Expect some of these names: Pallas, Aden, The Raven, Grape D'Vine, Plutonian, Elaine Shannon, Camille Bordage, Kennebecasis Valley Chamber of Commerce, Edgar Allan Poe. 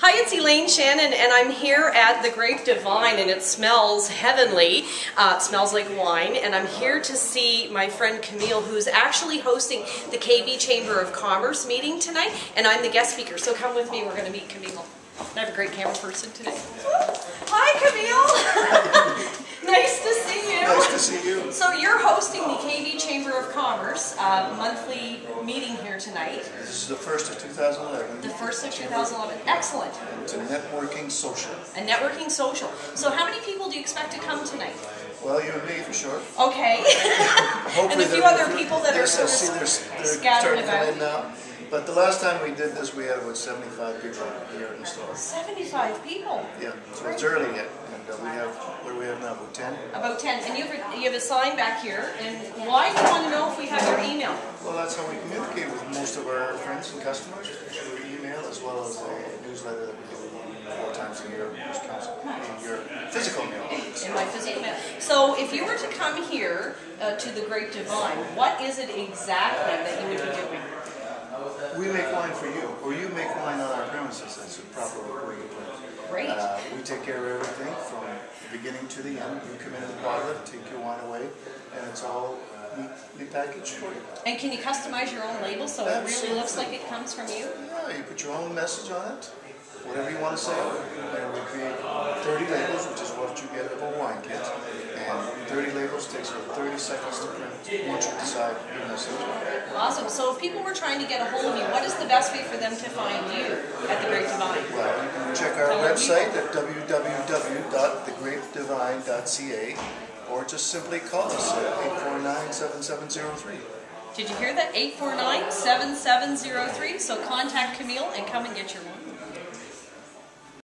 Hi, it's Elaine Shannon, and I'm here at the Grape D'Vine, and it smells heavenly. It smells like wine, and I'm here to see my friend Camille, who's actually hosting the KB Chamber of Commerce meeting tonight, and I'm the guest speaker, so come with me. We're going to meet Camille. I have a great camera person today. Hi, Camille! Nice to see you. Nice to see you. So you're hosting the KB Chamber of Commerce monthly meeting here tonight. This is the first of 2011. The first of 2011. Excellent. It's a networking social. A networking social. So how many people do you expect to come tonight? Well, you and me for sure. Okay. And a few other people that are sort of scattered about. Now. But the last time we did this, we had about 75 people here in the store. 75 people? Yeah, so it's early yet. And we have, what do we have now, about 10? About 10. And you have a sign back here. And why do you want to know if we have your email? Well, that's how we communicate with most of our friends and customers, through email as well as a newsletter that we do 4 times a year, which comes in your physical mail. In my physical mail. So if you were to come here to the Grape D'Vine, what is it exactly that you would be doing? We make wine for you, or you make wine on our premises. That's a proper way to put it. Great. We take care of everything from the beginning to the end. You come into the bottle, take your wine away, and it's all neatly packaged for you. And can you customize your own label so Absolutely. It really looks like it comes from you? Yeah, you put your own message on it, whatever you want to say. And we create 30 labels, which is what you get of a wine kit. And 30 labels takes about 30 seconds to print once you decide your message. Awesome. So if people were trying to get a hold of you, what is the best way for them to find you at the Grape D'Vine? Well, you can check our website at www.thegrapedivine.ca or just simply call us at 849-7703. Did you hear that? 849-7703. So contact Camille and come and get your wine.